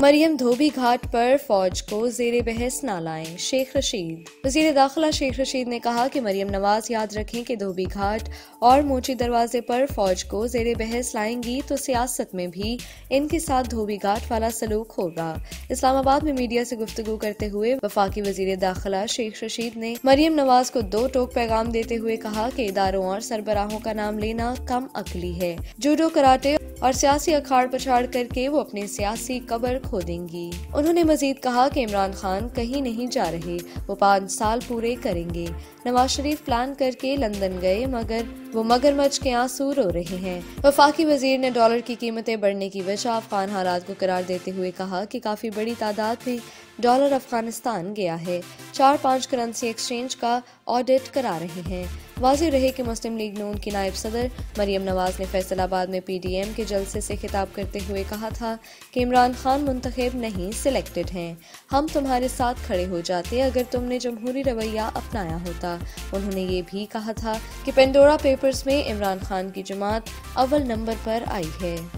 मरियम धोबी घाट पर फौज को जेरे बहस न लाएं, शेख रशीद। वजीर दाखिला शेख रशीद ने कहा कि मरियम नवाज याद रखें कि धोबी घाट और मोची दरवाजे पर फौज को जेरे बहस लाएंगी तो सियासत में भी इनके साथ धोबी घाट वाला सलूक होगा। इस्लामाबाद में मीडिया से गुफ्तगू करते हुए वफाकी वजीर दाखिला शेख रशीद ने मरियम नवाज को दो टोक पैगाम देते हुए कहा कि इदारों और सरबराहों का नाम लेना कम अकली है। जूडो, कराटे और सियासी अखाड़ पछाड़ करके वो अपनी सियासी कबर खो देंगी। उन्होंने मजीद कहा कि इमरान खान कहीं नहीं जा रहे, वो 5 साल पूरे करेंगे। नवाज शरीफ प्लान करके लंदन गए मगर वो मगरमच्छ के आंसू रो रहे हैं। वफाकी वजीर ने डॉलर की कीमतें बढ़ने की वजह अफगान हालात को करार देते हुए कहा कि काफी बड़ी तादाद में डॉलर अफगानिस्तान गया है। 4-5 करेंसी एक्सचेंज का ऑडिट करा रहे हैं। वाज़ेह रहे कि मुस्लिम लीग नून की नायब सदर मरियम नवाज ने फैसलाबाद में PDM के जलसे से खिताब करते हुए कहा था कि इमरान खान मुंतखब नहीं, सिलेक्टेड हैं। हम तुम्हारे साथ खड़े हो जाते अगर तुमने जमहूरी रवैया अपनाया होता। उन्होंने ये भी कहा था कि पेंडोरा पेपर्स में इमरान खान की जमात अव्वल नंबर पर आई है।